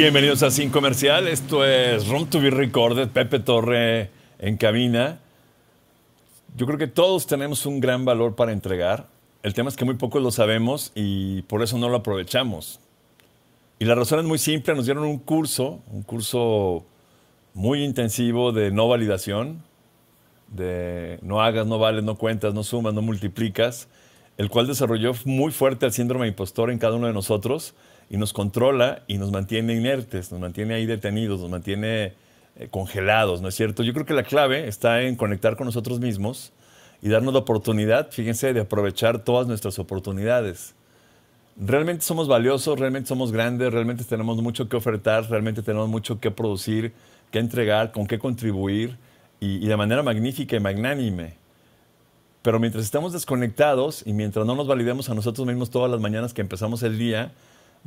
Bienvenidos a Sin Comercial. Esto es Room to Be Recorded. Pepe Torre en cabina. Yo creo que todos tenemos un gran valor para entregar. El tema es que muy pocos lo sabemos y por eso no lo aprovechamos. Y la razón es muy simple. Nos dieron un curso muy intensivo de no validación, de no hagas, no vales, no cuentas, no sumas, no multiplicas, el cual desarrolló muy fuerte el síndrome de impostor en cada uno de nosotros y nos controla y nos mantiene inertes, nos mantiene ahí detenidos, nos mantiene congelados, ¿no es cierto? Yo creo que la clave está en conectar con nosotros mismos y darnos la oportunidad, fíjense, de aprovechar todas nuestras oportunidades. Realmente somos valiosos, realmente somos grandes, realmente tenemos mucho que ofertar, realmente tenemos mucho que producir, que entregar, con qué contribuir y de manera magnífica y magnánime. Pero mientras estamos desconectados y mientras no nos validemos a nosotros mismos todas las mañanas que empezamos el día,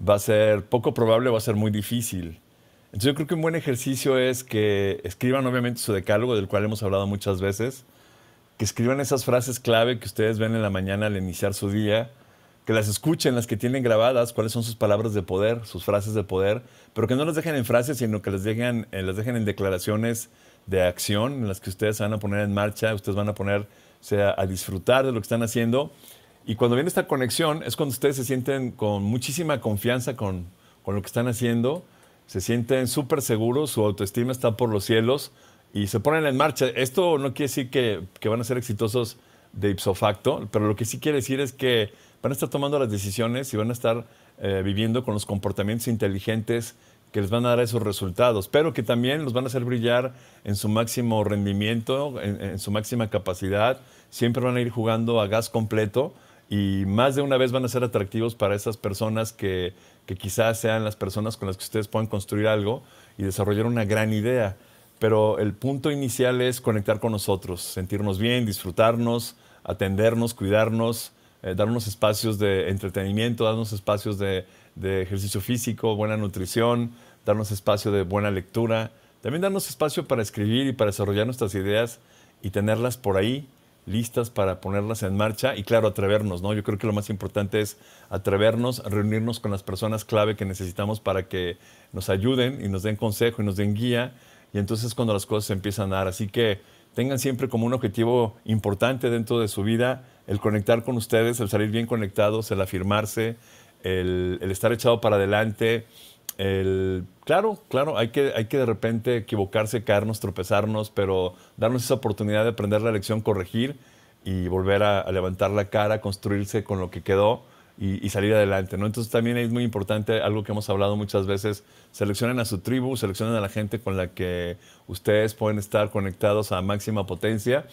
va a ser poco probable, va a ser muy difícil. Entonces yo creo que un buen ejercicio es que escriban obviamente su decálogo, del cual hemos hablado muchas veces, que escriban esas frases clave que ustedes ven en la mañana al iniciar su día, que las escuchen, las que tienen grabadas, cuáles son sus palabras de poder, sus frases de poder, pero que no las dejen en frases, sino que las dejen en declaraciones de acción, en las que ustedes van a poner en marcha, ustedes van a poner, o sea, a disfrutar de lo que están haciendo. Y cuando viene esta conexión es cuando ustedes se sienten con muchísima confianza con lo que están haciendo, se sienten súper seguros, su autoestima está por los cielos y se ponen en marcha. Esto no quiere decir que van a ser exitosos de ipso facto, pero lo que sí quiere decir es que van a estar tomando las decisiones y van a estar viviendo con los comportamientos inteligentes que les van a dar esos resultados, pero que también los van a hacer brillar en su máximo rendimiento, en su máxima capacidad. Siempre van a ir jugando a gas completo. Y más de una vez van a ser atractivos para esas personas que quizás sean las personas con las que ustedes puedan construir algo y desarrollar una gran idea. Pero el punto inicial es conectar con nosotros, sentirnos bien, disfrutarnos, atendernos, cuidarnos, darnos espacios de entretenimiento, darnos espacios de ejercicio físico, buena nutrición, darnos espacio de buena lectura. También darnos espacio para escribir y para desarrollar nuestras ideas y tenerlas por ahí, listas para ponerlas en marcha y, claro, atrevernos, ¿no? Yo creo que lo más importante es atrevernos, reunirnos con las personas clave que necesitamos para que nos ayuden y nos den consejo y nos den guía. Y entonces cuando las cosas se empiezan a dar. Así que tengan siempre como un objetivo importante dentro de su vida el conectar con ustedes, el salir bien conectados, el afirmarse, el estar echado para adelante. Claro, hay que de repente equivocarse, caernos, tropezarnos, pero darnos esa oportunidad de aprender la lección, corregir y volver a levantar la cara, construirse con lo que quedó y salir adelante, ¿no? Entonces también es muy importante algo que hemos hablado muchas veces: seleccionen a su tribu, seleccionen a la gente con la que ustedes pueden estar conectados a máxima potencia.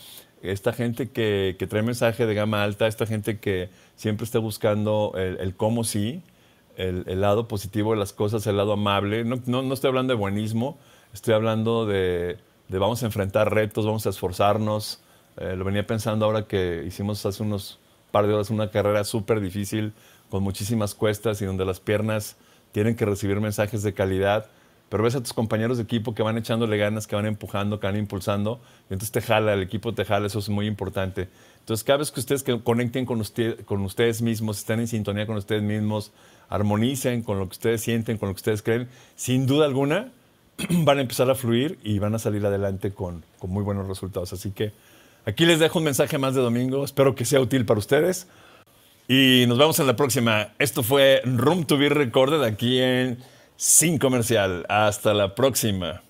Esta gente que trae mensaje de gama alta, esta gente que siempre está buscando el cómo sí, el lado positivo de las cosas, el lado amable. No estoy hablando de buenismo, estoy hablando de vamos a enfrentar retos, vamos a esforzarnos. Lo venía pensando ahora que hicimos hace unos par de horas una carrera súper difícil, con muchísimas cuestas y donde las piernas tienen que recibir mensajes de calidad. Pero ves a tus compañeros de equipo que van echándole ganas, que van empujando, que van impulsando. Y entonces te jala, el equipo te jala, eso es muy importante. Entonces, cada vez que ustedes conecten con ustedes mismos, estén en sintonía con ustedes mismos, armonicen con lo que ustedes sienten, con lo que ustedes creen, sin duda alguna van a empezar a fluir y van a salir adelante con muy buenos resultados. Así que aquí les dejo un mensaje más de domingo. Espero que sea útil para ustedes. Y nos vemos en la próxima. Esto fue Room to Be Recorded aquí en Sin Comercial. Hasta la próxima.